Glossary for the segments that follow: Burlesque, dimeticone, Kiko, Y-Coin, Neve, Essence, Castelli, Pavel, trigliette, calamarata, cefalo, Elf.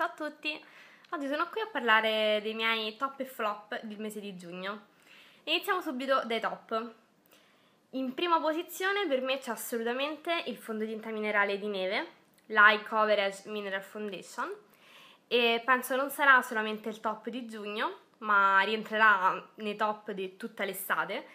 Ciao a tutti, oggi sono qui a parlare dei miei top e flop del mese di giugno. Iniziamo subito dai top. In prima posizione per me c'è assolutamente il fondotinta minerale di Neve, l'Eye Coverage Mineral Foundation, e penso non sarà solamente il top di giugno, ma rientrerà nei top di tutta l'estate,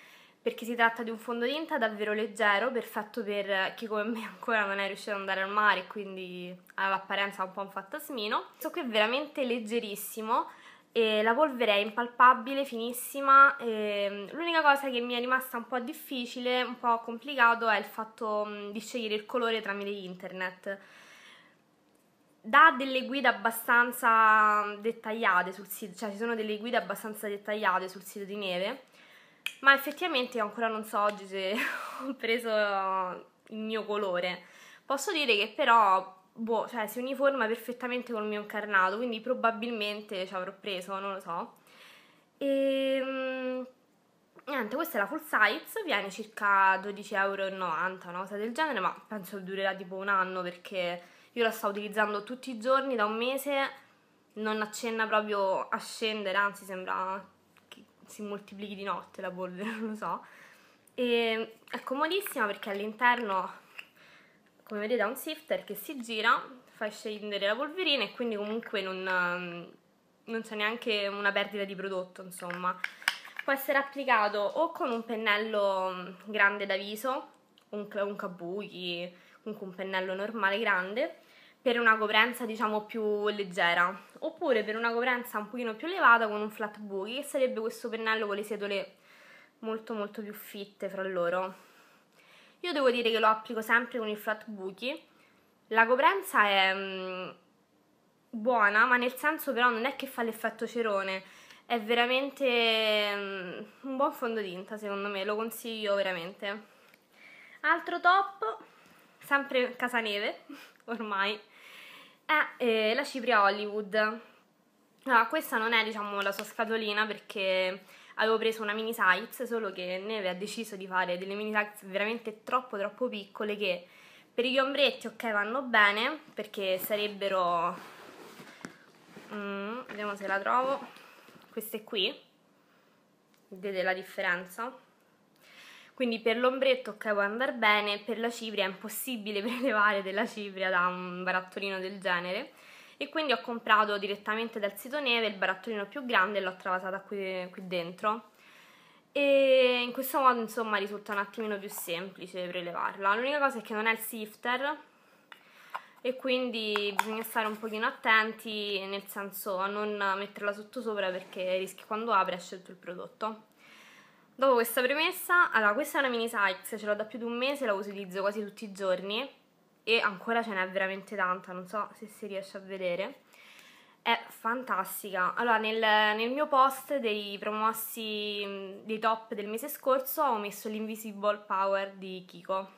perché si tratta di un fondotinta davvero leggero, perfetto per chi come me ancora non è riuscito ad andare al mare, quindi ha l'apparenza un po' un fantasmino. Questo qui è veramente leggerissimo e la polvere è impalpabile, finissima. L'unica cosa che mi è rimasta un po' difficile, un po' complicato, è il fatto di scegliere il colore tramite internet. Dà delle guide abbastanza dettagliate sul sito, cioè ci sono delle guide abbastanza dettagliate sul sito di Neve, ma effettivamente io ancora non so oggi se ho preso il mio colore. Posso dire che però boh, cioè, si uniforma perfettamente col mio incarnato, quindi probabilmente ci avrò preso, non lo so. E niente, questa è la full size, viene circa 12,90 €, una cosa del genere, ma penso che durerà tipo un anno, perché io la sto utilizzando tutti i giorni da un mese, non accenna proprio a scendere, anzi sembra si moltiplichi di notte la polvere, non lo so. E è comodissima perché all'interno, come vedete, ha un sifter che si gira, fa scendere la polverina e quindi comunque non c'è neanche una perdita di prodotto, insomma. Può essere applicato o con un pennello grande da viso, un kabuki, comunque un pennello normale grande, per una coprenza diciamo più leggera, oppure per una coprenza un pochino più elevata con un flat buchi, che sarebbe questo pennello con le setole molto molto più fitte fra loro. Io devo dire che lo applico sempre con il flat buchi. La coprenza è buona, ma nel senso però non è che fa l'effetto cerone, è veramente un buon fondotinta, secondo me, lo consiglio veramente. Altro top, sempre casa Neve, ormai, è la cipria Hollywood. Allora, questa non è diciamo la sua scatolina, perché avevo preso una mini size, solo che Neve ha deciso di fare delle mini size veramente troppo piccole, che per gli ombretti ok vanno bene, perché sarebbero vediamo se la trovo, queste qui, vedete la differenza? Quindi per l'ombretto ok può andare bene, per la cipria è impossibile prelevare della cipria da un barattolino del genere, e quindi ho comprato direttamente dal sito Neve il barattolino più grande e l'ho travasata qui dentro, e in questo modo insomma risulta un attimino più semplice prelevarla. L'unica cosa è che non è il sifter e quindi bisogna stare un pochino attenti, nel senso a non metterla sotto sopra, perché rischi quando apri ha scelto il prodotto. Dopo questa premessa, allora questa è una mini size, ce l'ho da più di un mese, la utilizzo quasi tutti i giorni e ancora ce n'è veramente tanta, non so se si riesce a vedere, è fantastica. Allora nel mio post dei promossi dei top del mese scorso ho messo l'Invisible Power di Kiko,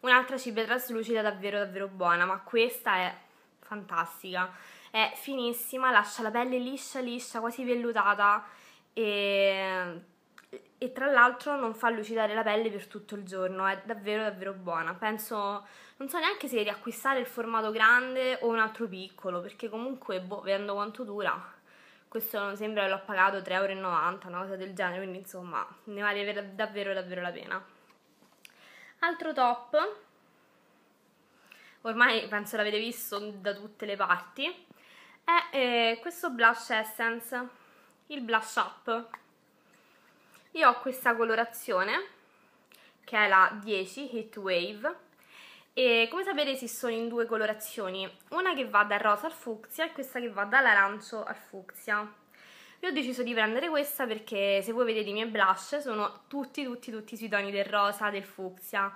un'altra cipria traslucida davvero buona, ma questa è fantastica, è finissima, lascia la pelle liscia, quasi vellutata, e tra l'altro non fa lucidare la pelle per tutto il giorno, è davvero buona. Penso, non so neanche se riacquistare il formato grande o un altro piccolo, perché comunque boh, vedendo quanto dura, questo non sembra che l'ho pagato 3,90 €, una cosa del genere, quindi insomma ne vale davvero la pena. Altro top, ormai penso l'avete visto da tutte le parti, è questo blush Essence, il blush up. Io ho questa colorazione che è la 10 Heat Wave, e come sapete esistono in due colorazioni, una che va dal rosa al fucsia e questa che va dall'arancio al fucsia. Io ho deciso di prendere questa perché, se voi vedete i miei blush, sono tutti sui toni del rosa, del fucsia,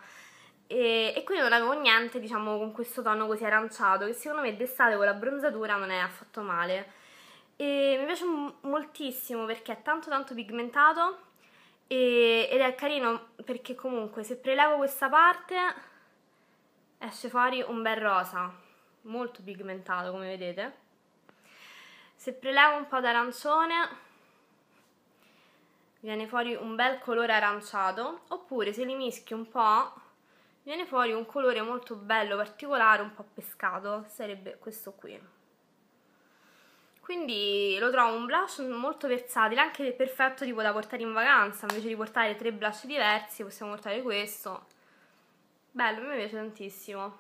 e quindi non avevo niente diciamo con questo tono così aranciato, che secondo me d'estate con la bronzatura non è affatto male, e mi piace moltissimo perché è tanto pigmentato ed è carino, perché comunque se prelevo questa parte esce fuori un bel rosa molto pigmentato, come vedete. Se prelevo un po' d'arancione viene fuori un bel colore aranciato, oppure se li mischio un po' viene fuori un colore molto bello, particolare, un po' pescato, sarebbe questo qui. quindi lo trovo un blush molto versatile, anche perfetto tipo da portare in vacanza, invece di portare 3 blush diversi possiamo portare questo. Bello, mi piace tantissimo.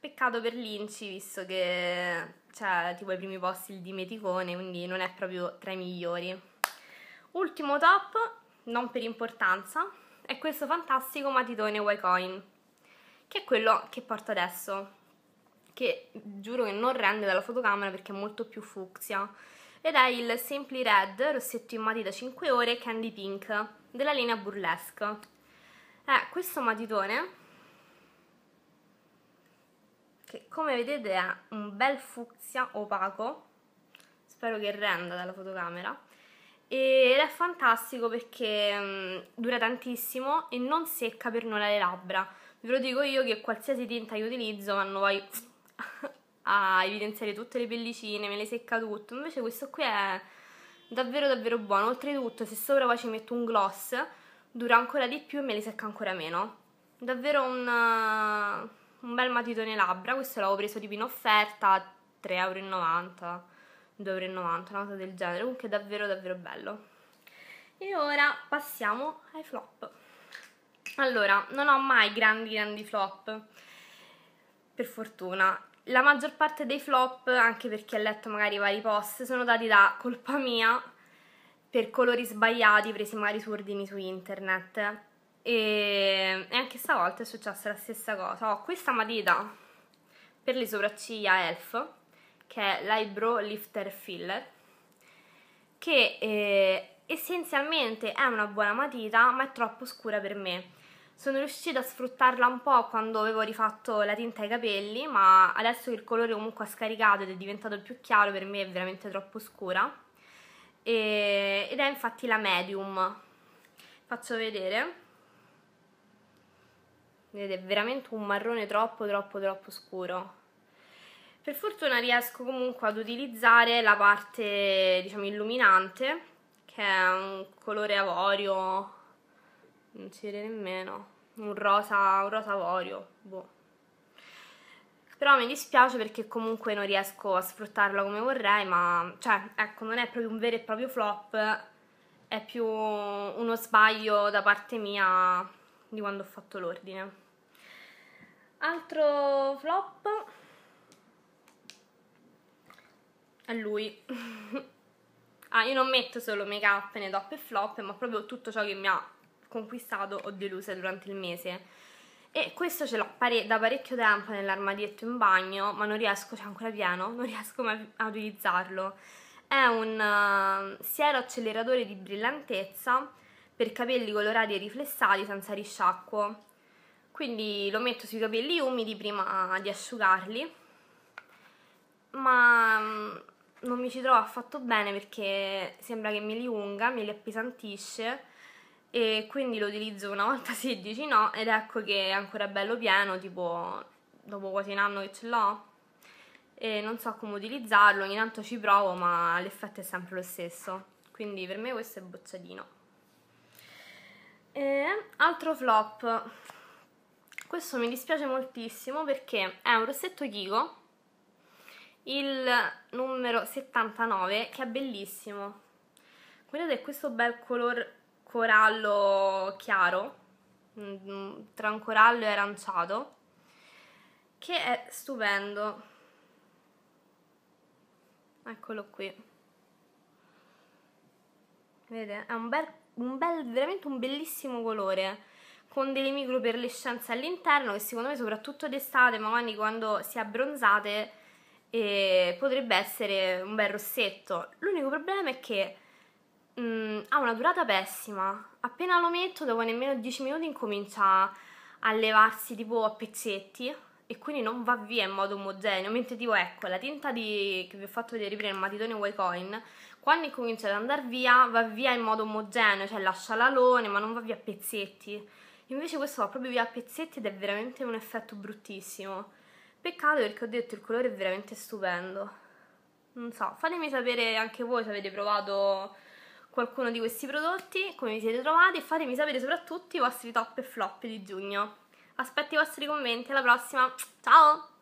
Peccato per l'Inci, visto che c'è tipo ai primi posti il dimeticone, quindi non è proprio tra i migliori. Ultimo top, non per importanza, è questo fantastico matitone Y-Coin, che è quello che porto adesso, che giuro che non rende dalla fotocamera perché è molto più fucsia, ed è il Simply Red, rossetto in matita 5 ore Candy Pink, della linea Burlesque. Questo matitone, che come vedete è un bel fucsia opaco, spero che renda dalla fotocamera, ed è fantastico perché dura tantissimo e non secca per nulla le labbra. Ve lo dico io che qualsiasi tinta io utilizzo vanno poi a evidenziare tutte le pellicine, me le secca tutto, invece questo qui è davvero davvero buono. Oltretutto se sopra poi ci metto un gloss dura ancora di più e me li secca ancora meno. Davvero un bel matitone labbra. Questo l'avevo preso tipo in offerta, 3,90 €, 2,90 €, una cosa del genere. Comunque davvero davvero bello. E ora passiamo ai flop. Allora, non ho mai grandi flop, per fortuna. La maggior parte dei flop, anche perché ho letto magari i vari post, sono dati da colpa mia, per colori sbagliati presi magari su ordini su internet, e anche stavolta è successa la stessa cosa. Ho questa matita per le sopracciglia Elf, che è l'Eyebrow Lifter Filler, che essenzialmente è una buona matita ma è troppo scura per me. Sono riuscita a sfruttarla un po' quando avevo rifatto la tinta ai capelli, ma adesso che il colore comunque ha scaricato ed è diventato più chiaro, per me è veramente troppo scura. Ed è infatti la medium, faccio vedere, vedete, è veramente un marrone troppo scuro. Per fortuna riesco comunque ad utilizzare la parte, diciamo, illuminante, che è un colore avorio, non si vede nemmeno, un rosa avorio, boh. Però mi dispiace perché comunque non riesco a sfruttarla come vorrei, ma cioè, ecco, non è proprio un vero e proprio flop, è più uno sbaglio da parte mia di quando ho fatto l'ordine. Altro flop è lui. Io non metto solo make up, né top e flop, ma proprio tutto ciò che mi ha conquistato o delusa durante il mese. E questo ce l'ho da parecchio tempo nell'armadietto in bagno, ma non riesco, c'è ancora pieno, non riesco mai a utilizzarlo. È un siero acceleratore di brillantezza per capelli colorati e riflessati senza risciacquo. Quindi lo metto sui capelli umidi prima di asciugarli, ma non mi ci trovo affatto bene perché sembra che me li unga, me li appesantisce, e quindi lo utilizzo una volta sì e 10 no, ed ecco che è ancora bello pieno, tipo dopo quasi un anno che ce l'ho, e non so come utilizzarlo. Ogni tanto ci provo, ma l'effetto è sempre lo stesso, quindi per me questo è bocciadino. Altro flop, questo mi dispiace moltissimo perché è un rossetto Kiko, il numero 79, che è bellissimo. Guardate questo bel color corallo chiaro, tra un corallo e aranciato, che è stupendo. Eccolo qui, vedete, è veramente un bellissimo colore, con delle micro perlescenze all'interno che secondo me soprattutto d'estate, magari quando si è abbronzate, potrebbe essere un bel rossetto. L'unico problema è che ha una durata pessima. Appena lo metto, dopo nemmeno 10 minuti incomincia a levarsi tipo a pezzetti, e quindi non va via in modo omogeneo. Mentre tipo, ecco, la tinta che vi ho fatto vedere prima, il matitone Y-Coin, quando incomincia ad andare via, va via in modo omogeneo, cioè lascia l'alone ma non va via a pezzetti. Invece questo va proprio via a pezzetti ed è veramente un effetto bruttissimo. Peccato perché ho detto il colore è veramente stupendo. Non so, fatemi sapere anche voi se avete provato qualcuno di questi prodotti, come vi siete trovati, e fatemi sapere soprattutto i vostri top e flop di giugno. Aspetto i vostri commenti, alla prossima, ciao!